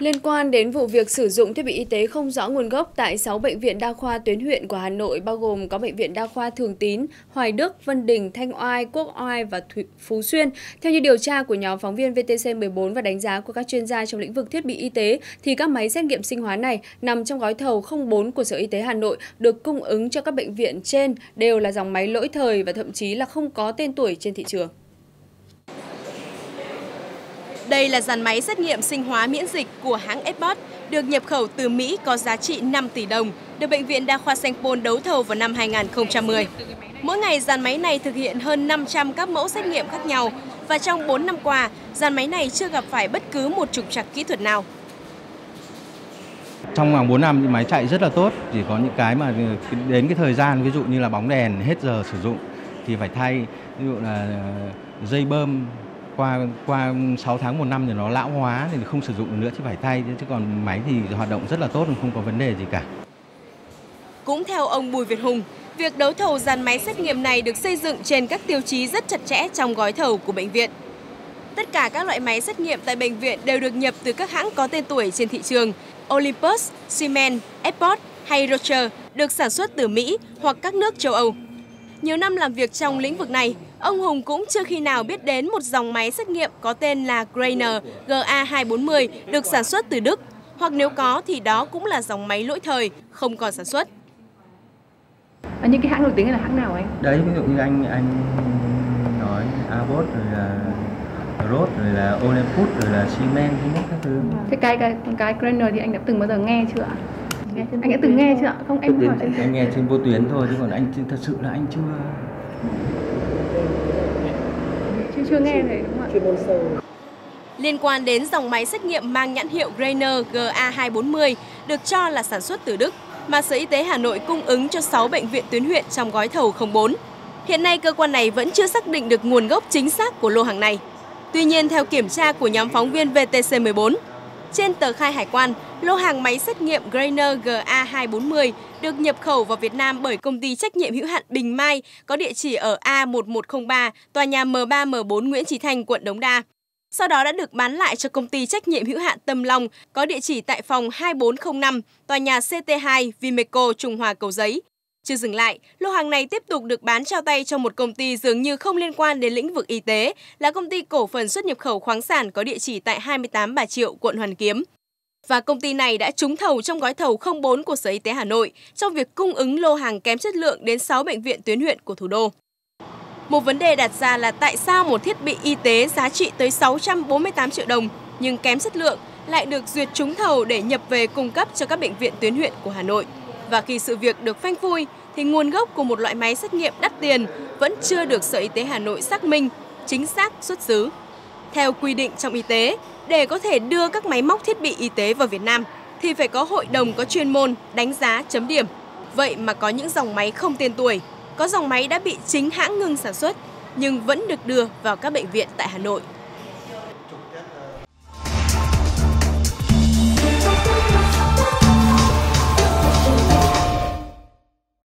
Liên quan đến vụ việc sử dụng thiết bị y tế không rõ nguồn gốc tại 6 bệnh viện đa khoa tuyến huyện của Hà Nội, bao gồm có Bệnh viện Đa khoa Thường Tín, Hoài Đức, Vân Đình, Thanh Oai, Quốc Oai và Phú Xuyên. Theo như điều tra của nhóm phóng viên VTC14 và đánh giá của các chuyên gia trong lĩnh vực thiết bị y tế, thì các máy xét nghiệm sinh hóa này nằm trong gói thầu 04 của Sở Y tế Hà Nội được cung ứng cho các bệnh viện trên đều là dòng máy lỗi thời và thậm chí là không có tên tuổi trên thị trường. Đây là dàn máy xét nghiệm sinh hóa miễn dịch của hãng Abbott, được nhập khẩu từ Mỹ có giá trị 5 tỷ đồng, được Bệnh viện Đa khoa Saint-Paul đấu thầu vào năm 2010. Mỗi ngày, dàn máy này thực hiện hơn 500 các mẫu xét nghiệm khác nhau, và trong 4 năm qua, dàn máy này chưa gặp phải bất cứ một trục trặc kỹ thuật nào. Trong vòng 4 năm, máy chạy rất là tốt, chỉ có những cái mà đến cái thời gian, ví dụ như là bóng đèn hết giờ sử dụng thì phải thay, ví dụ là dây bơm, qua 6 tháng 1 năm thì nó lão hóa thì không sử dụng nữa chứ phải thay, chứ còn máy thì hoạt động rất là tốt, không có vấn đề gì cả. Cũng theo ông Bùi Việt Hùng, việc đấu thầu dàn máy xét nghiệm này được xây dựng trên các tiêu chí rất chặt chẽ trong gói thầu của bệnh viện. Tất cả các loại máy xét nghiệm tại bệnh viện đều được nhập từ các hãng có tên tuổi trên thị trường. Olympus, Siemens, Abbott hay Roche được sản xuất từ Mỹ hoặc các nước châu Âu. Nhiều năm làm việc trong lĩnh vực này, ông Hùng cũng chưa khi nào biết đến một dòng máy xét nghiệm có tên là Greiner GA240 được sản xuất từ Đức, hoặc nếu có thì đó cũng là dòng máy lỗi thời, không còn sản xuất. Những cái hãng nổi tiếng là hãng nào anh? Đấy, ví dụ như anh nói Abbott, rồi là Roche, rồi là Olympus, rồi là Siemens, các thứ. Thế cái Greiner thì anh đã từng bao giờ nghe chưa ạ? Anh đã từng nghe chưa ạ? Không, em hỏi. Anh nghe trên vô tuyến thôi, chứ còn anh thật sự là anh chưa nghe thấy, đúng không ạ? Liên quan đến dòng máy xét nghiệm mang nhãn hiệu Greiner GA240 được cho là sản xuất từ Đức mà Sở Y tế Hà Nội cung ứng cho 6 bệnh viện tuyến huyện trong gói thầu 04. Hiện nay cơ quan này vẫn chưa xác định được nguồn gốc chính xác của lô hàng này. Tuy nhiên theo kiểm tra của nhóm phóng viên VTC14, trên tờ khai hải quan, lô hàng máy xét nghiệm Greiner GA240 được nhập khẩu vào Việt Nam bởi công ty trách nhiệm hữu hạn Bình Mai có địa chỉ ở A1103, tòa nhà M3-M4 Nguyễn Chí Thanh, quận Đống Đa. Sau đó đã được bán lại cho công ty trách nhiệm hữu hạn Tâm Long có địa chỉ tại phòng 2405, tòa nhà CT2, Vimeco, Trung Hòa, Cầu Giấy. Chưa dừng lại, lô hàng này tiếp tục được bán trao tay cho một công ty dường như không liên quan đến lĩnh vực y tế, là công ty cổ phần xuất nhập khẩu khoáng sản có địa chỉ tại 28 Bà Triệu, quận Hoàn Kiếm. Và công ty này đã trúng thầu trong gói thầu 04 của Sở Y tế Hà Nội trong việc cung ứng lô hàng kém chất lượng đến 6 bệnh viện tuyến huyện của thủ đô. Một vấn đề đặt ra là tại sao một thiết bị y tế giá trị tới 648 triệu đồng nhưng kém chất lượng lại được duyệt trúng thầu để nhập về cung cấp cho các bệnh viện tuyến huyện của Hà Nội. Và khi sự việc được phanh phui, thì nguồn gốc của một loại máy xét nghiệm đắt tiền vẫn chưa được Sở Y tế Hà Nội xác minh, chính xác xuất xứ. Theo quy định trong y tế, để có thể đưa các máy móc thiết bị y tế vào Việt Nam, thì phải có hội đồng có chuyên môn đánh giá chấm điểm. Vậy mà có những dòng máy không tên tuổi, có dòng máy đã bị chính hãng ngừng sản xuất, nhưng vẫn được đưa vào các bệnh viện tại Hà Nội.